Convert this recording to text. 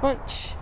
Punch.